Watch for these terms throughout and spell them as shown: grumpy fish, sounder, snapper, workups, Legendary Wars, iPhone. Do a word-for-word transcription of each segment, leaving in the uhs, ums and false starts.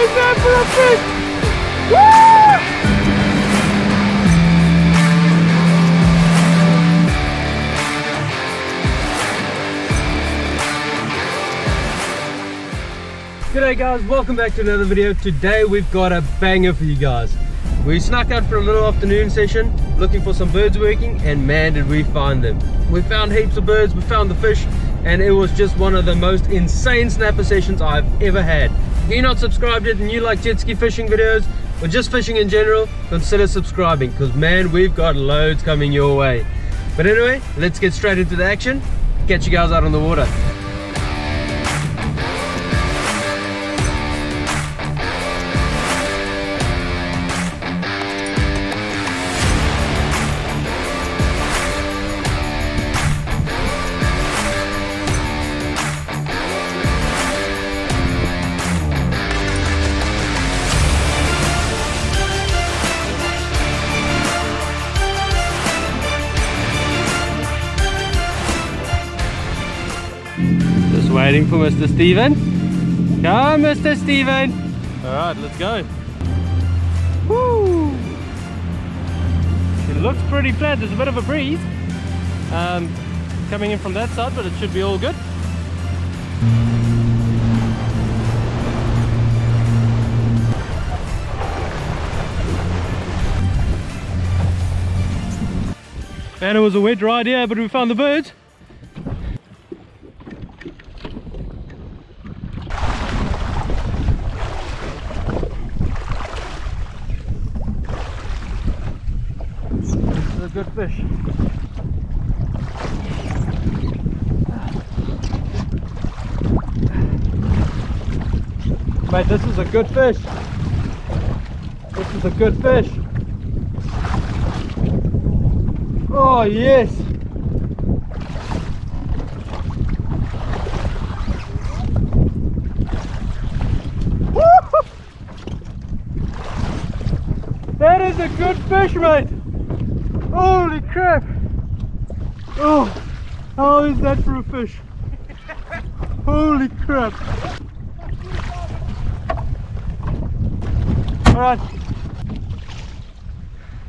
raise that for a fish! Woo! G'day guys, welcome back to another video. Today we've got a banger for you guys. We snuck out for a little afternoon session looking for some birds working, and man did we find them. We found heaps of birds, we found the fish, and it was just one of the most insane snapper sessions I've ever had. If you're not subscribed yet and you like jet ski fishing videos or just fishing in general, consider subscribing because man, we've got loads coming your way. But anyway, let's get straight into the action. Catch you guys out on the water. Waiting for Mister Steven. Come, Mister Steven. All right, let's go. Woo! It looks pretty flat. There's a bit of a breeze um, coming in from that side, but it should be all good. And it was a wet ride here, but we found the birds. A good fish. Mate, this is a good fish. This is a good fish. Oh, yes. Woo! That is a good fish, mate. Holy crap! Oh, how is that for a fish? Holy crap! Alright.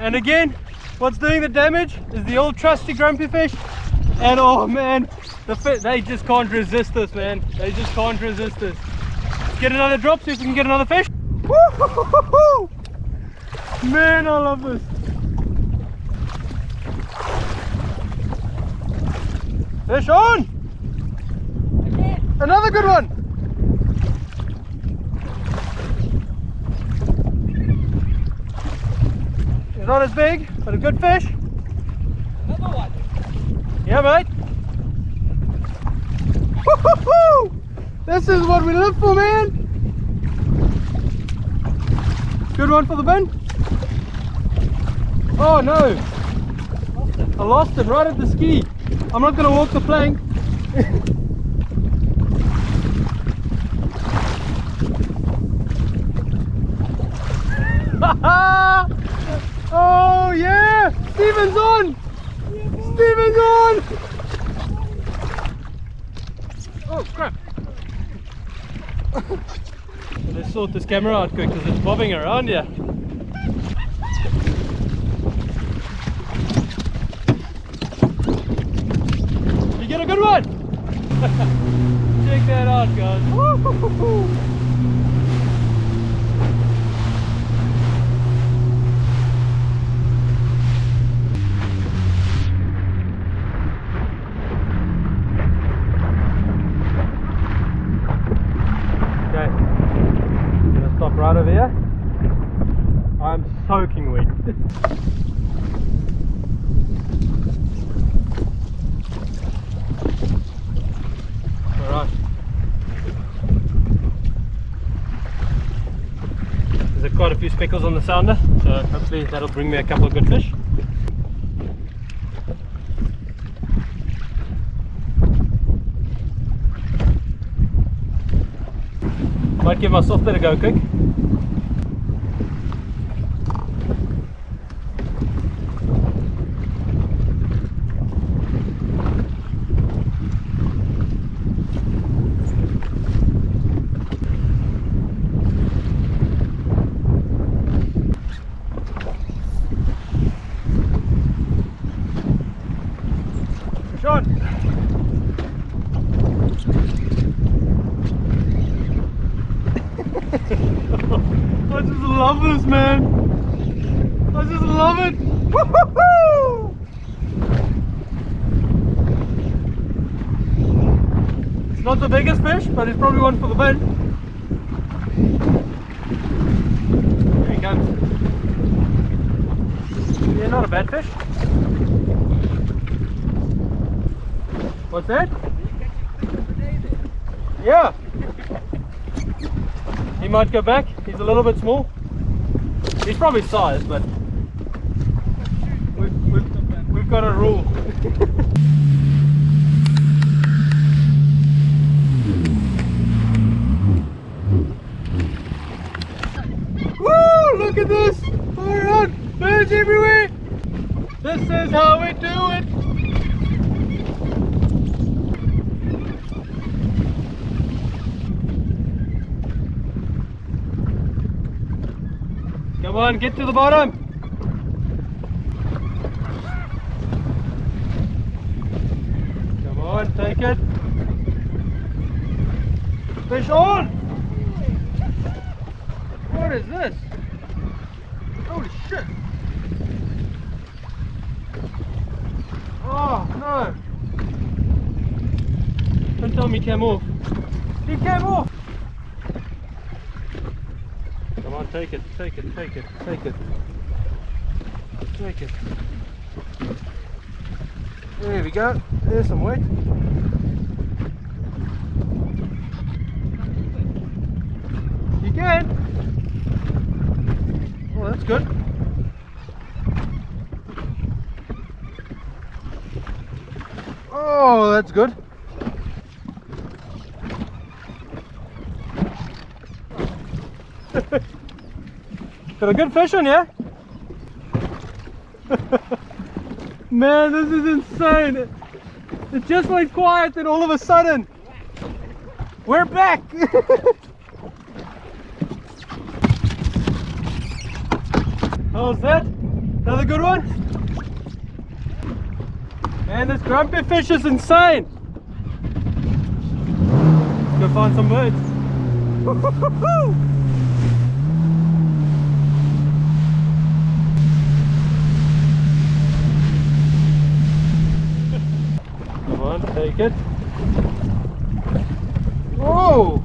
And again, what's doing the damage is the old trusty grumpy fish. And oh man, the fish, they just can't resist this, man. They just can't resist this. Let's get another drop, see if we can get another fish. Woo-hoo-hoo-hoo-hoo! Man, I love this. Fish on! Another good one! It's not as big, but a good fish. Another one! Yeah, mate! Woo-hoo-hoo! This is what we live for, man! Good one for the bin. Oh no! I lost it right at the ski. I'm not going to walk the plank. Oh yeah! Steven's on! Steven's on! Oh crap! Let's sort this camera out quick because it's bobbing around here. Get a good one! Check that out, guys. Woo-hoo-hoo-hoo. Okay, I'm gonna stop right over here. I'm soaking wet. Quite a few speckles on the sounder, so hopefully that'll bring me a couple of good fish. Might give my soft bit a go quick. I just love this, man. I just love it. Woo-hoo-hoo! It's not the biggest fish, but it's probably one for the bin. There he comes. Yeah, not a bad fish. What's that? Yeah. He might go back. He's a little bit small. He's probably sized, but we've, we've, we've got a rule. Woo! Look at this! All right, birds everywhere. This is how we do it. Come on, get to the bottom. Come on, take it. Fish on! What is this? Holy shit! Oh no! Don't tell me he came off. He came off! Come on, take it, take it, take it, take it, take it. There we go, there's some weight. You can! Oh, that's good. Oh, that's good. Got a good fish on here. Man, this is insane. It, it just went quiet and all of a sudden we're back. How's that? Another good one? Man, this grumpy fish is insane. Let's go find some birds. Take it. Whoa!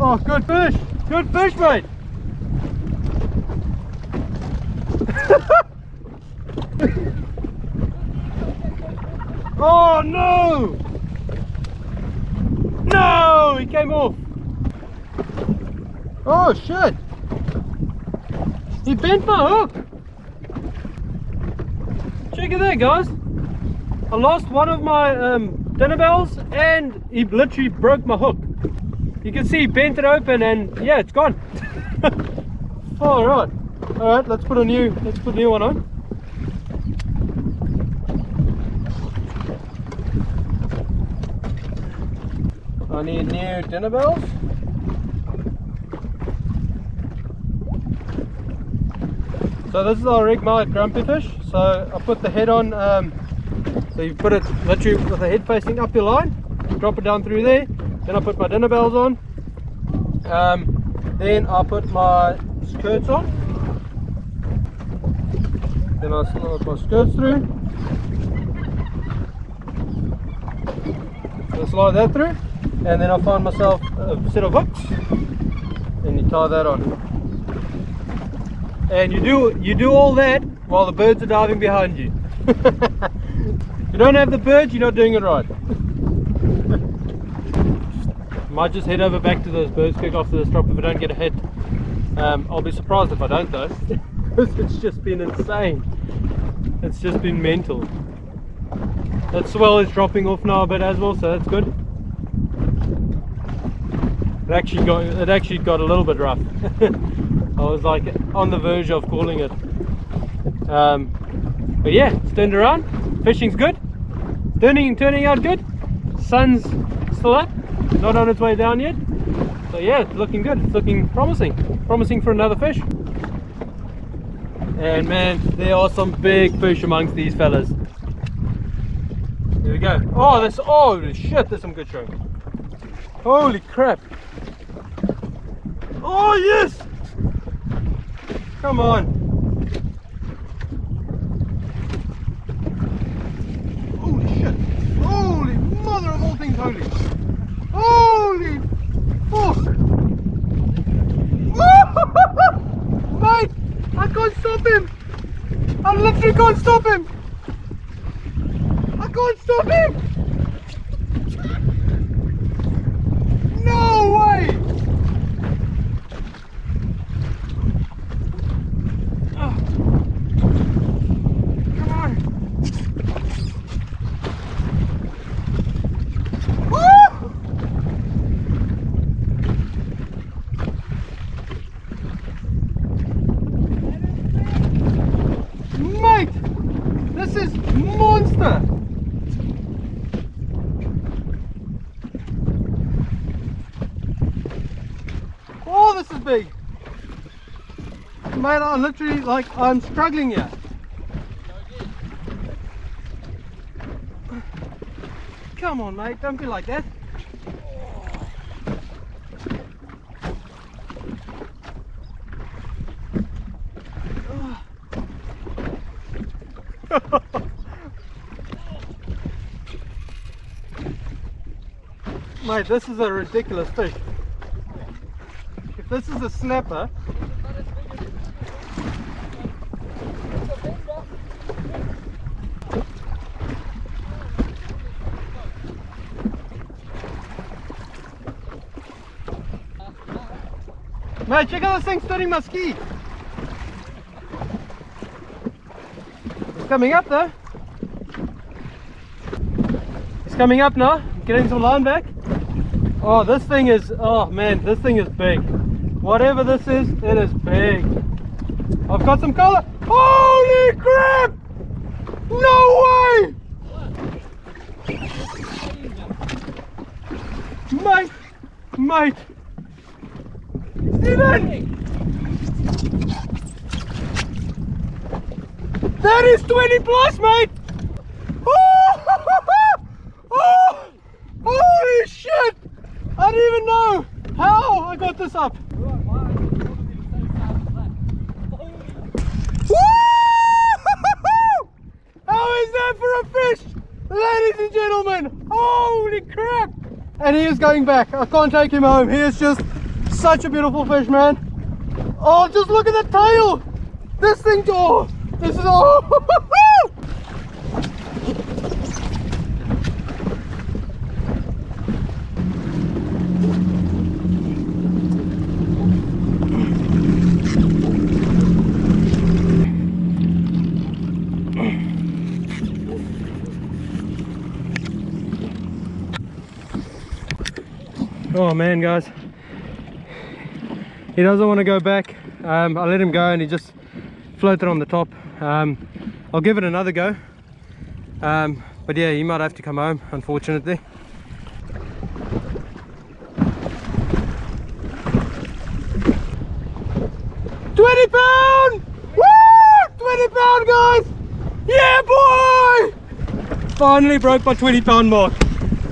Oh, good fish! Good fish, mate! Oh, no! No! He came off! Oh, shit! He bent my hook! Check it there, guys. I lost one of my um, dinner bells and he literally broke my hook. You can see he bent it open and yeah, it's gone. Alright. Alright, let's put a new let's put a new one on. I need new dinner bells. So this is our rig mullet grumpy fish. So I put the head on, um, so you put it literally with the head facing up your line, drop it down through there, then I put my dinner bells on, um, then I put my skirts on, then I slide my skirts through, so I slide that through, and then I find myself a set of hooks, and you tie that on. And you do you do all that while the birds are diving behind you. You don't have the birds, you're not doing it right. Might just head over back to those birds quick after this drop if I don't get a hit. Um, I'll be surprised if I don't though. It's just been insane. It's just been mental. That swell is dropping off now a bit as well, so that's good. It actually got it actually got a little bit rough. I was like on the verge of calling it. Um, but yeah, it's turned around. Fishing's good. Turning and turning out good. Sun's still up. Not on its way down yet. So yeah, it's looking good. It's looking promising. Promising for another fish. And man, there are some big fish amongst these fellas. There we go. Oh, this, oh shit, there's some good shrimp. Holy crap. Oh yes! Come on. Holy shit. Holy mother of all things holy. Holy fuck. Mate, I can't stop him. I literally can't stop him. I can't stop him. No way. Oh. Come on. Woo! Mate, this is monster. Oh, this is big. Mate, I'm literally like, I'm struggling here. Come on, mate, don't be like that. Mate, this is a ridiculous fish. If this is a snapper, mate, check out this thing studying my ski. It's coming up though. It's coming up now. Getting some line back. Oh, this thing is, oh man, this thing is big. Whatever this is, it is big. I've got some color. Holy crap! No way! Mate, mate. That is twenty plus, mate! Oh, oh, holy shit! I don't even know how I got this up. How is that for a fish? Ladies and gentlemen, holy crap! And he is going back. I can't take him home. He is just such a beautiful fish, man. Oh, just look at the tail. This thing, oh, this is all. Oh. Oh man, guys. He doesn't want to go back. um, I let him go and he just floated on the top. um, I'll give it another go, um, but yeah, he might have to come home, unfortunately. Twenty pound! Woo! twenty pound, guys! Yeah, boy! Finally broke my twenty pound mark.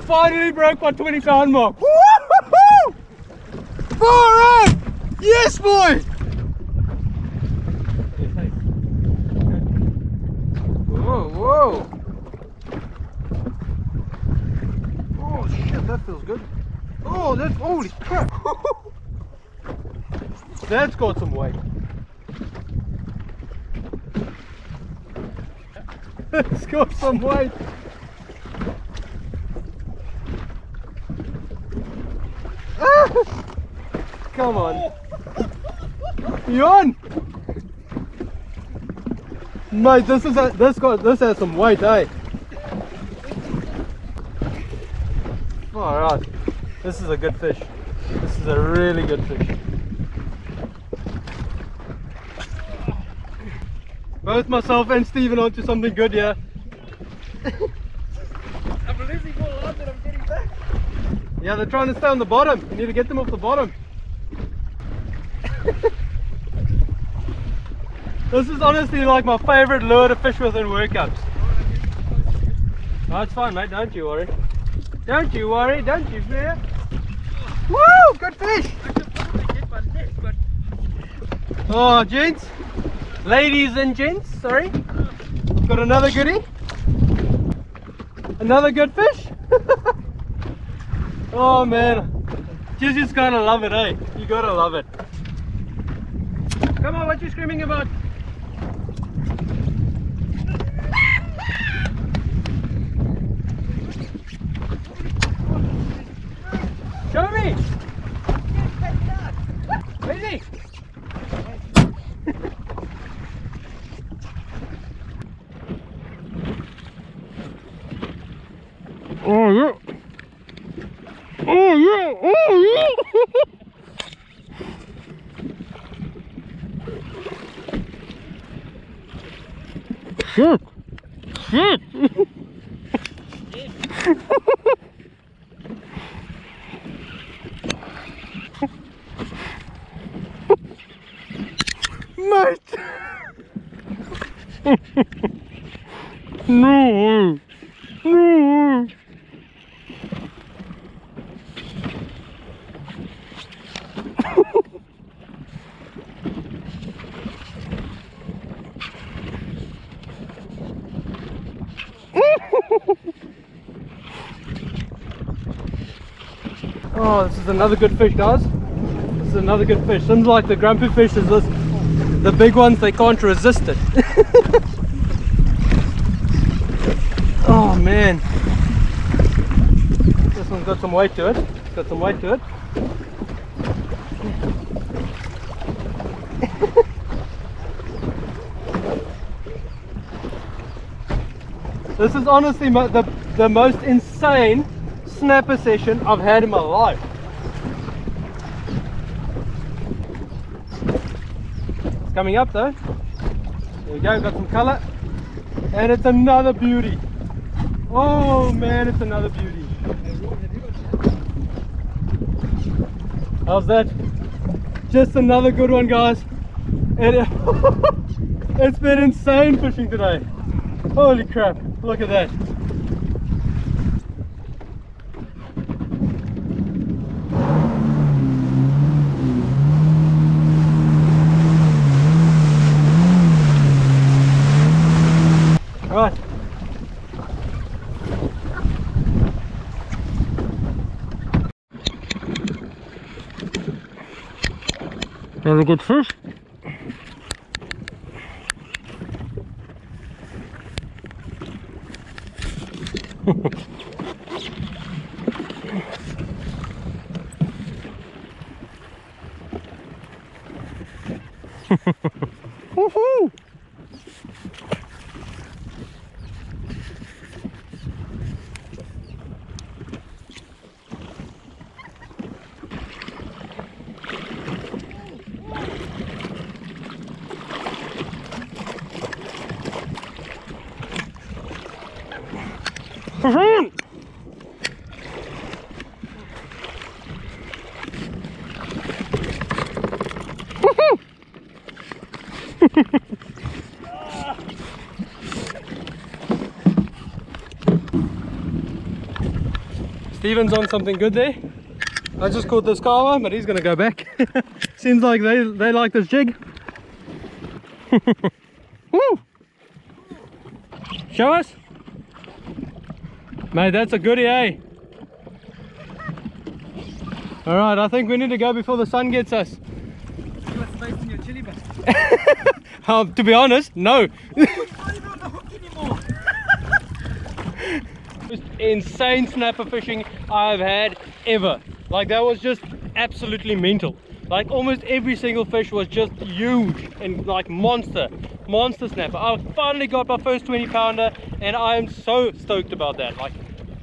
Finally broke my twenty pound mark. Woo-hoo-hoo! Alright! Yes, boy! Whoa, whoa! Oh shit, that feels good. Oh, that's, holy crap! That's got some weight. It's got some weight. Ah! Come on. You on? Mate, this is a, this got this has some weight, eh? Alright. This is a good fish. This is a really good fish. Both myself and Steven onto something good here. I'm losing all out that I'm getting back. Yeah, they're trying to stay on the bottom. You need to get them off the bottom. This is honestly like my favorite lure to fish with in workups. Oh, it's fine, mate. Don't you worry. Don't you worry. Don't you fear. Woo! Good fish! Oh, gents. Ladies and gents, sorry. Got another goodie. Another good fish. Oh, man. You just gotta love it, eh? You gotta love it. Come on, what you screaming about? Show me! Where is he? Oh yeah! Oh yeah! Oh yeah! Shit! Shit! No! No! Oh, this is another good fish, guys. This is another good fish. Seems like the grumpy fish is this, the big ones, they can't resist it. Oh man, this one's got some weight to it. It's got some weight to it. This is honestly the, the most insane snapper session I've had in my life. It's coming up though. There we go, got some colour. And it's another beauty. Oh man, it's another beauty. How's that? Just another good one, guys. It, it's been insane fishing today. Holy crap, look at that. Right. Another good fish. Woohoo! Run! Steven's on something good there. I just caught this kawa, but he's gonna go back. Seems like they, they like this jig. Woo! Show us. Mate, that's a goodie, eh? Alright, I think we need to go before the sun gets us. You must have wasted your chili bag. Um, to be honest, no. Just insane snapper fishing I've had ever. Like, that was just absolutely mental. Like, almost every single fish was just huge and like monster, monster snapper. I finally got my first twenty pounder and I am so stoked about that. Like,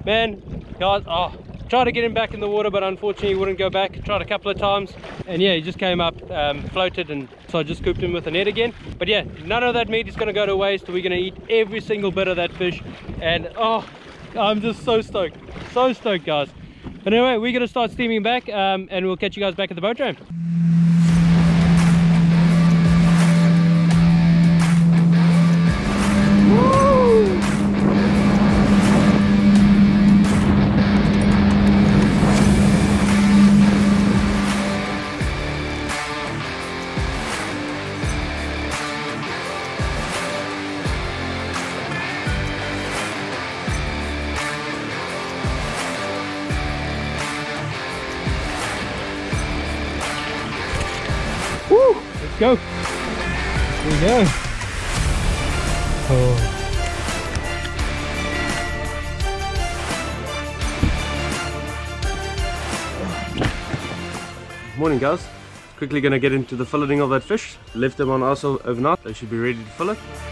man, guys, oh, tried to get him back in the water, but unfortunately he wouldn't go back. Tried a couple of times, and yeah, he just came up, um, floated, and so I just scooped him with a net again. But yeah, none of that meat is going to go to waste. We're going to eat every single bit of that fish, and oh, I'm just so stoked, so stoked, guys. But anyway, we're going to start steaming back, um, and we'll catch you guys back at the boat ramp. go. Here we go. Oh. Morning guys, quickly going to get into the filleting of that fish. Left them on ice overnight, they should be ready to fillet.